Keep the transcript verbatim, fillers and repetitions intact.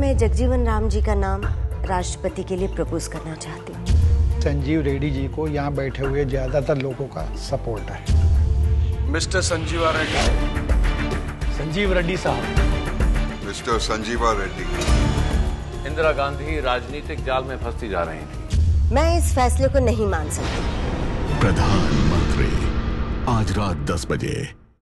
मैं जगजीवन राम जी का नाम राष्ट्रपति के लिए प्रपोज करना चाहती हूँ। संजीव रेड्डी जी को यहाँ बैठे हुए ज्यादातर लोगों का सपोर्ट है। मिस्टर संजीव रेड्डी संजीव रेड्डी साहब मिस्टर संजीव रेड्डी इंदिरा गांधी राजनीतिक जाल में फंसती जा रही थी। मैं इस फैसले को नहीं मान सकती। प्रधानमंत्री आज रात दस बजे।